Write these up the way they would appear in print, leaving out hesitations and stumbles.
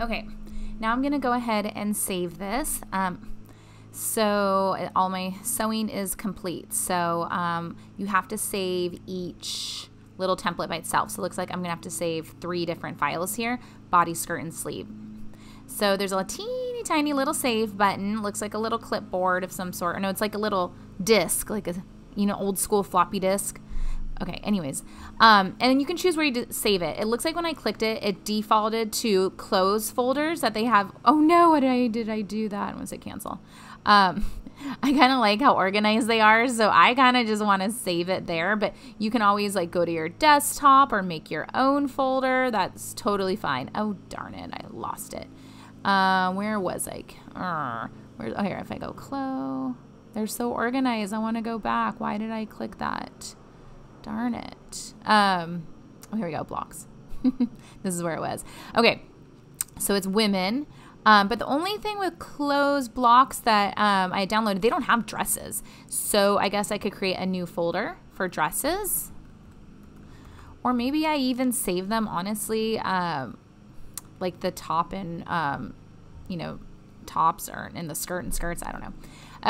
Okay, now I'm gonna go ahead and save this. So all my sewing is complete. So you have to save each little template by itself. So it looks like I'm gonna have to save 3 different files here, body, skirt, and sleeve. So there's a teeny tiny little save button. Looks like a little clipboard of some sort. Or no, it's like a little disk, like a, you know, old school floppy disk. Okay, anyways, and then you can choose where you save it. It looks like when I clicked it, it defaulted to close folders that they have. Oh no, what did I do that? I'm gonna say cancel. I kind of like how organized they are, so I kind of just want to save it there, but you can always like go to your desktop or make your own folder. That's totally fine. Oh, darn it, I lost it. Where was I? Oh, here, if I go close, they're so organized. I want to go back. Why did I click that? Darn it. Oh, here we go, blocks. This is where it was. Okay, so it's women. But the only thing with clothes blocks that I downloaded, they don't have dresses. So I guess I could create a new folder for dresses. Or maybe I even save them, honestly, like the top and, you know, tops or in the skirt and skirts, I don't know.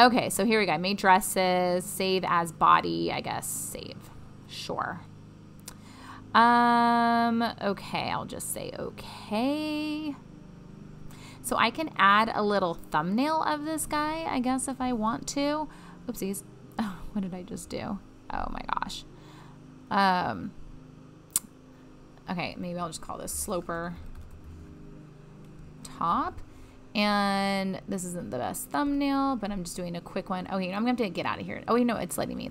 Okay, so here we go. I made dresses, save as body, I guess, save. Sure. Okay, I'll just say okay. So I can add a little thumbnail of this guy, I guess, if I want to. Oopsies. Oh, what did I just do? Oh my gosh. Okay, maybe I'll just call this sloper top. And this isn't the best thumbnail, but I'm just doing a quick one. Okay, I'm gonna have to get out of here. Oh, you know, it's letting me,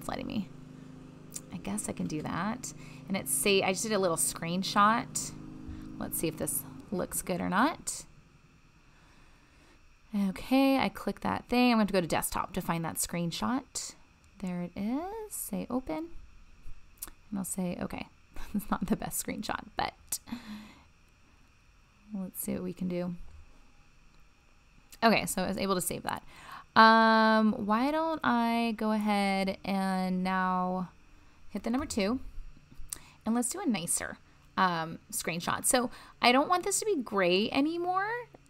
I guess I can do that. And it's I just did a little screenshot. Let's see if this looks good or not. Okay, I click that thing. I'm going to go to desktop to find that screenshot. There it is. Say open. And I'll say, okay, it's not the best screenshot, but let's see what we can do. Okay, so I was able to save that. Why don't I go ahead and now hit the number 2 and let's do a nicer screenshot. So I don't want this to be gray anymore.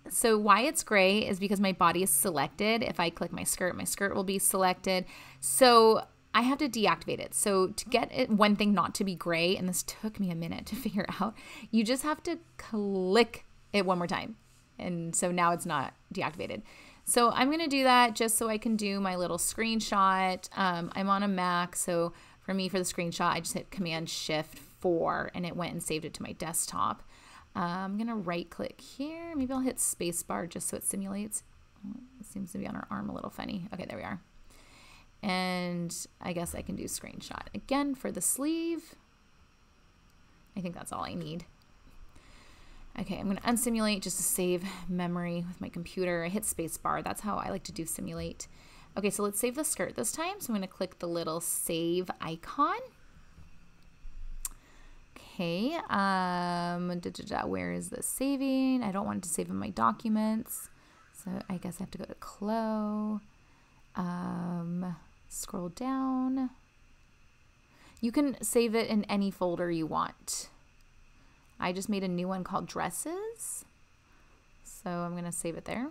So why it's gray is because my body is selected. If I click my skirt will be selected. So I have to deactivate it. So to get it, one thing not to be gray, and this took me a minute to figure out, you just have to click it one more time. And so now it's not deactivated. So I'm gonna do that just so I can do my little screenshot. I'm on a Mac, so for the screenshot, I just hit Command-Shift-4 and it went and saved it to my desktop. I'm gonna right click here. Maybe I'll hit spacebar just so it simulates. It seems to be on our arm a little funny. Okay, there we are. And I guess I can do screenshot again for the sleeve. I think that's all I need. Okay, I'm gonna unsimulate just to save memory with my computer. I hit spacebar, that's how I like to do simulate. Okay, so let's save the skirt this time. So I'm gonna click the little save icon. Okay, where is the saving? I don't want it to save in my documents. So I guess I have to go to Clo. Scroll down. You can save it in any folder you want. I just made a new one called Dresses. So I'm gonna save it there.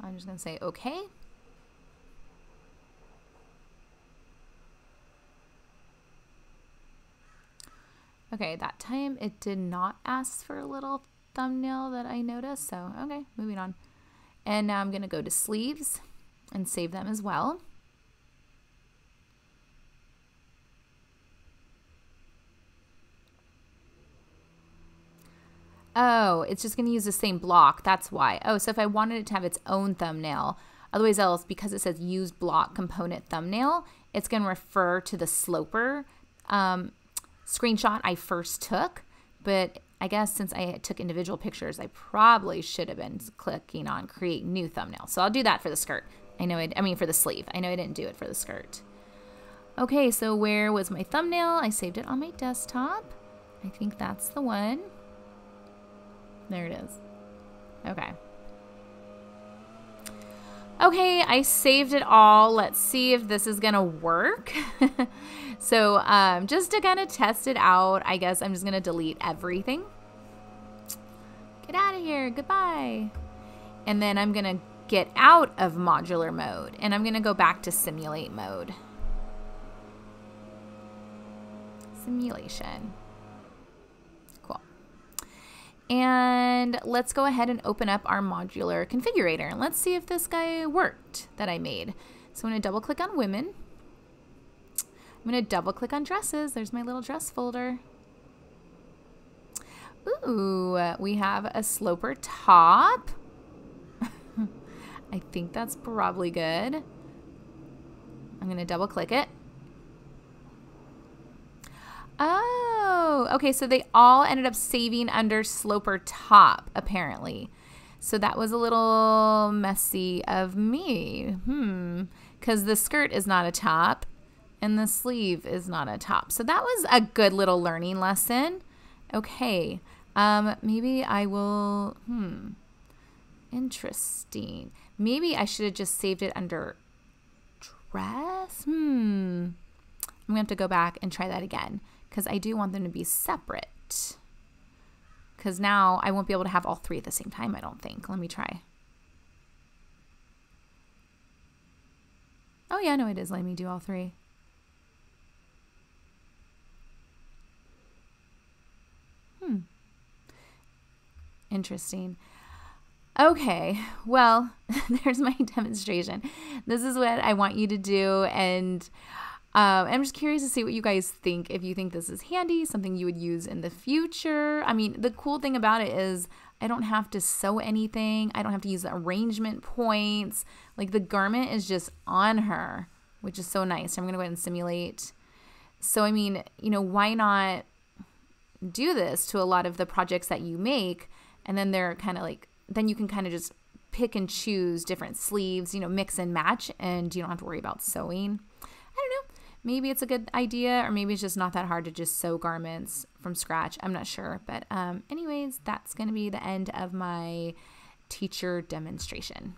I'm just gonna say okay. Okay, that time it did not ask for a little thumbnail that I noticed, so okay, moving on. And now I'm gonna go to sleeves and save them as well. Oh, it's just gonna use the same block, that's why. Oh, so if I wanted it to have its own thumbnail, otherwise else, because it says use block component thumbnail, it's gonna refer to the sloper screenshot I first took, but I guess since I took individual pictures, I probably should have been clicking on create new thumbnail. So I'll do that for the skirt. I mean for the sleeve. I know I didn't do it for the skirt. Okay, so where was my thumbnail? I saved it on my desktop. I think that's the one. There it is. Okay. Okay, I saved it all. Let's see if this is gonna work. So just to kind of test it out, I guess I'm just gonna delete everything. Get out of here, goodbye. And then I'm gonna get out of modular mode and I'm gonna go back to simulate mode. Simulation. Cool. And let's go ahead and open up our modular configurator and let's see if this guy worked that I made. So I'm gonna double click on women. I'm gonna double click on dresses. There's my little dress folder. Ooh, we have a sloper top. I think that's probably good. I'm gonna double click it. Oh, okay, so they all ended up saving under sloper top, apparently. So that was a little messy of me, because the skirt is not a top and the sleeve is not a top. So that was a good little learning lesson. Okay, maybe I will, interesting. Maybe I should have just saved it under dress, I'm gonna have to go back and try that again, because I do want them to be separate. Because now I won't be able to have all three at the same time, I don't think. Let me try. Oh yeah, no, it is letting me do all three. Interesting. Okay, well, there's my demonstration. This is what I want you to do, and I'm just curious to see what you guys think. If you think this is handy, something you would use in the future. I mean, the cool thing about it is I don't have to sew anything. I don't have to use arrangement points. Like the garment is just on her, which is so nice. I'm gonna go ahead and simulate. So I mean, you know, why not do this to a lot of the projects that you make, and then they're kind of like, then you can kind of just pick and choose different sleeves, you know, mix and match, and you don't have to worry about sewing. Maybe it's a good idea, or maybe it's just not that hard to just sew garments from scratch. I'm not sure, but anyways, that's gonna be the end of my teacher demonstration.